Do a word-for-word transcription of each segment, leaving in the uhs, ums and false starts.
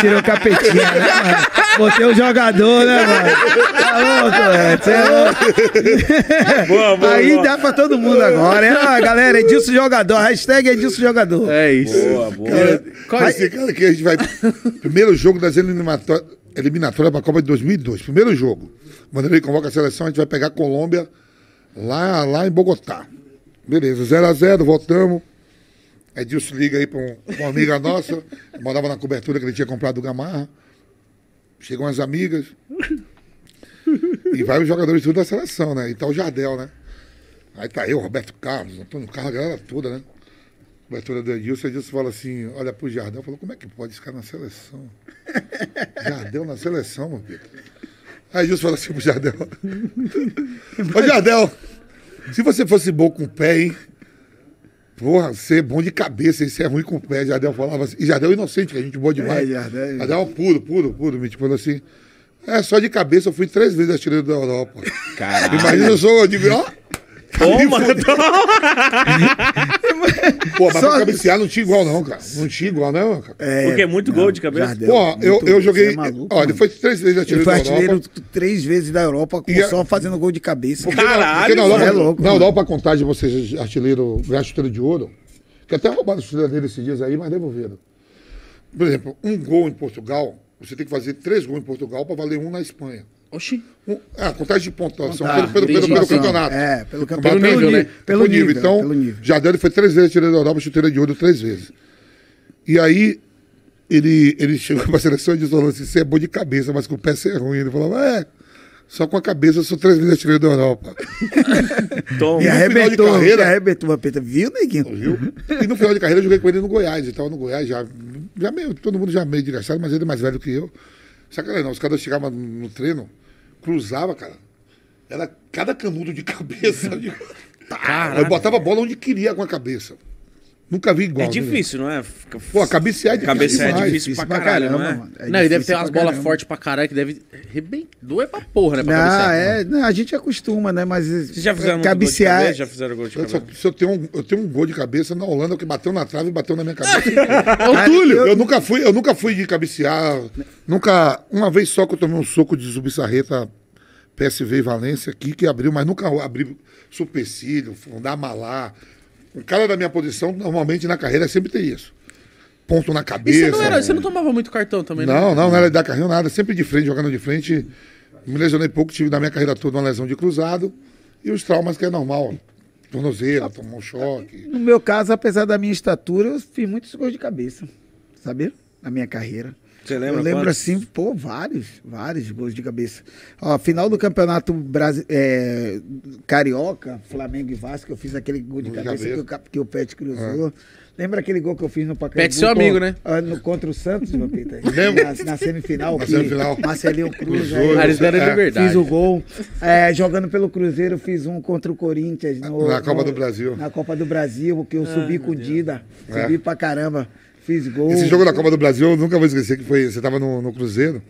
tirou o capetinha, né, mano? Botei o jogador, né, mano? Tá louco, velho. Você é louco. Boa, boa, aí boa. Dá pra todo mundo agora, hein? Ah, galera, Edilson Jogador. Hashtag Edilson Jogador. É isso. Boa, boa. Cara, qual é esse cara que a gente vai... Primeiro jogo das eliminatórias, eliminatória pra Copa de dois mil e dois. Primeiro jogo. Vanderlei convoca a seleção, a gente vai pegar a Colômbia lá, lá em Bogotá. Beleza, zero a zero, voltamos. Edilson liga aí pra, um, pra uma amiga nossa, morava na cobertura que ele tinha comprado do Gamarra. Chegam as amigas. E vai os jogadores tudo da seleção, né? E tá o Jardel, né? Aí tá eu, Roberto Carlos, Antônio Carlos, a galera toda, né? Cobertura do Edilson, Edilson fala assim, olha pro Jardel, falou, como é que pode esse cara na seleção? Jardel na seleção, meu filho. Aí Edilson fala assim pro Jardel. Ô Jardel, se você fosse bom com o pé, hein? Porra, você é bom de cabeça, isso é ruim com o pé. Jardel falava assim. E Jardel é inocente, que a gente boa demais. É, Jardel, Jardel é um puro, puro, puro. Me tipo, falou assim, é, só de cabeça eu fui três vezes artilheiro da Europa. Caralho. Imagina, eu sou, eu digo, ó. Toma, pô, mas só... pra cabecear não tinha igual não, cara. Não tinha igual não, cara. É, porque é muito não, gol de cabeça. Jardel, pô, eu, eu joguei... É maluco, ó, ele foi três vezes artilheiro da Europa. Ele foi artilheiro três vezes da Europa, com só a... fazendo gol de cabeça. Porque caralho, na, porque na Europa, é louco. Na Europa, a contagem de vocês, artilheiro, ganhar chuteiro de ouro, que até roubaram o chuteiro dele esses dias aí, mas devolveram. Por exemplo, um gol em Portugal, você tem que fazer três gols em Portugal para valer um na Espanha. Oxi. Um, ah, contagem de pontuação ah, pelo, pelo, pelo, pelo campeonato. É, pelo campeonato. Pelo nível, né? Pelo, pelo nível. nível. Então, pelo nível. Jardel foi três vezes tirando da Europa, chuteira de ouro três vezes. E aí, ele, ele chegou pra seleção e disse assim: você é bom de cabeça, mas com o pé você é ruim. Ele falava: é, só com a cabeça eu sou três vezes tirando da Europa. Tom, e arrebentou, carreira, arrebentou uma peta, viu, neguinho? Viu? E no final de carreira eu joguei com ele no Goiás. E tava no Goiás, já, já meio, todo mundo já meio desgastado, mas ele é mais velho que eu. Sacanagem, não. Os caras chegavam no treino. Cruzava, cara. Era cada canudo de cabeça. De... Caraca, eu botava a bola onde queria com a cabeça. Nunca vi igual. É difícil, né? Não é? Pô, cabecear é difícil. Cabecear é difícil pra caralho, não é? Mano. É não, e deve ter umas bolas fortes pra caralho que deve... Rebentou é pra porra, né? Pra não, cabecear, é... Não, a gente acostuma, né? Mas vocês já fizeram cabecear... gol de cabeça? Já fizeram gol de cabeça? Eu, só, se eu, tenho um, eu tenho um gol de cabeça na Holanda que bateu na trave e bateu na minha cabeça. É o Túlio! Eu nunca fui, eu nunca fui de cabecear. Nunca... Uma vez só que eu tomei um soco de Zubissarreta P S V e Valência aqui, que abriu, mas nunca abri supercílio, fundar malar... O cara da minha posição, normalmente na carreira, sempre tem isso. Ponto na cabeça. E você, não era, você não tomava muito cartão também, né? Não, não, não era da carreira, nada. Sempre de frente, jogando de frente. Me lesionei pouco, tive na minha carreira toda uma lesão de cruzado. E os traumas que é normal. Tornozelo, tomou um choque. No meu caso, apesar da minha estatura, eu fiz muitos gols de cabeça. Sabia? Na minha carreira. Você lembra? Eu lembro quantos? Assim, pô, vários, vários gols de cabeça. Ó, final do campeonato Brasi é, carioca, Flamengo e Vasco, eu fiz aquele gol de, gol cabeça, de cabeça que o, que o Pete cruzou. Ah. Lembra aquele gol que eu fiz no Pacaembu? Pete, seu amigo, né? No, contra o Santos, meu Pita. Na, na semifinal, que Marcelinho Cruz. Aí, fiz o gol. É, jogando pelo Cruzeiro, fiz um contra o Corinthians. No, na Copa no, do Brasil. Na Copa do Brasil, que eu ah, subi com o Dida. É. Subi pra caramba. Fiz gol. Esse jogo da Copa do Brasil, eu nunca vou esquecer que foi. Você tava no, no Cruzeiro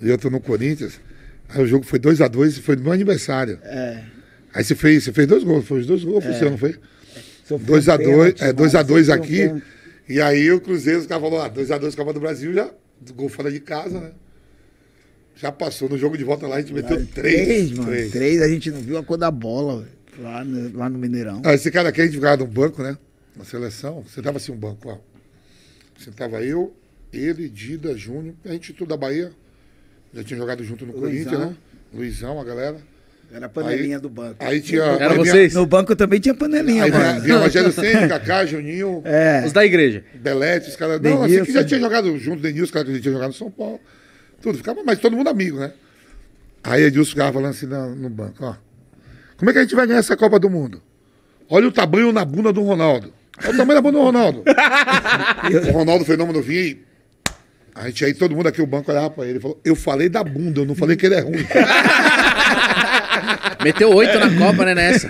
e eu tô no Corinthians. Aí o jogo foi dois a dois e foi no meu aniversário. É. Aí você fez, você fez dois gols, foi os dois gols, é. Você não foi? dois a dois é, aqui. Um e aí o Cruzeiro, os caras falaram, dois a dois Copa do Brasil, já gol fora de casa, né? Já passou, no jogo de volta lá a gente meteu três. Três, três, a gente não viu a cor da bola, lá no, lá no Mineirão. Ah, esse cara aqui a gente ficava no banco, né? Na seleção, você tava assim, um banco, ó. Sentava eu, ele, Dida, Júnior, a gente tudo da Bahia, já tinha jogado junto no Luizão. Corinthians, né? Luizão, a galera. Era a panelinha aí, do banco. Aí tinha... Era vocês? Minha... No banco também tinha panelinha, aí, mano. Vinha Rogério Sêndrica, Cacá, Juninho. É. Os da igreja. Belete, os caras... Não, assim, que já tinha jogado junto, Denilson, os caras que já tinha jogado no São Paulo. Tudo, ficava, mas todo mundo amigo, né? Aí Edilson ficava falando assim no, no banco, ó. Como é que a gente vai ganhar essa Copa do Mundo? Olha o tamanho na bunda do Ronaldo. Olha o tamanho da bunda do Ronaldo. O Ronaldo Fenômeno vinha e... A gente aí, todo mundo aqui, o banco olhava pra ele e falou, eu falei da bunda, eu não falei que ele é ruim. Meteu oito na Copa, né, nessa?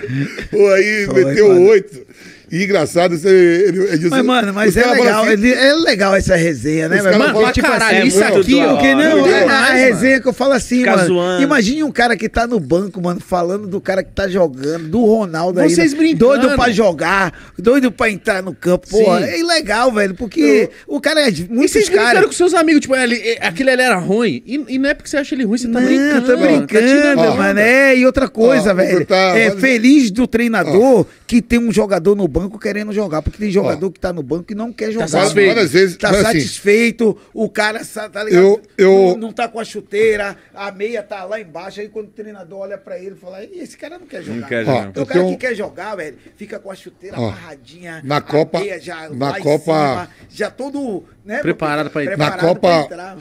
Pô, aí, meteu oito. E engraçado, você, ele, ele disse, mas, mano, mas é legal, assim, ele, é legal essa resenha, né? Mas, mano, fala, tipo caralho, assim, isso aqui, o que não é a resenha que eu falo assim, mano. Imagine um cara que tá no banco, mano, falando do cara que tá jogando, do Ronaldo aí. Vocês brincando. Doido pra jogar, doido pra entrar no campo. Pô, é ilegal, velho, porque eu... o cara é muito. E vocês brincaram com seus amigos, tipo, ele, aquilo ele era ruim. E, e não é porque você acha ele ruim, você tá não, brincando. Tá brincando, tá mano. É, e outra coisa, ó, velho. Tá, é mas... feliz do treinador ó. que tem um jogador no banco. banco querendo jogar, porque tem jogador ó. que tá no banco e não quer jogar. Tá satisfeito, várias vezes, tá satisfeito assim, o cara tá ligado, eu, eu... Não, não tá com a chuteira, a meia tá lá embaixo, aí quando o treinador olha pra ele e fala, esse cara não quer jogar. Não quer jogar. Ó, então, o cara tenho... que quer jogar, velho, fica com a chuteira ó. amarradinha, na Copa, meia já na Copa, cima, já todo, né, preparado pra entrar. Na Copa... Entrar.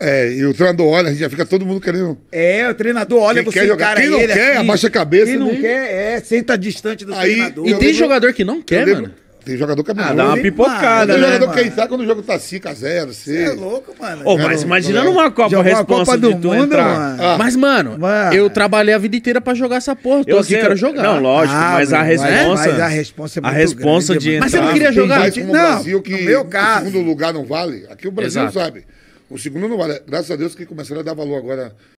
É, e o treinador olha, a gente já fica todo mundo querendo. É, o treinador olha, quem você quer jogar, quem não ele quer, aqui, abaixa a cabeça. Quem não nem... quer, é, senta distante do aí, treinador. E tem lembro, jogador que não quer, lembro, mano. Tem jogador que é ah, dá uma pipocada, tem né? Tem jogador mano. que entrar quando o jogo tá cinco a zero, você é louco, mano. Oh, mas não, imaginando não é? uma Copa, a responsa de tu mundo, entrar. Mano. Ah. Mas, mano, mano, eu trabalhei a vida inteira pra jogar essa porra. Eu aqui quero jogar. Não, lógico, ah, mas, a responsa, mas a responsa é muito a responsa grande, de entrar. Mas você não queria jogar? Não, no meu caso. O segundo lugar não vale. Aqui o Brasil sabe. O segundo não vale. Graças a Deus que começaram a dar valor agora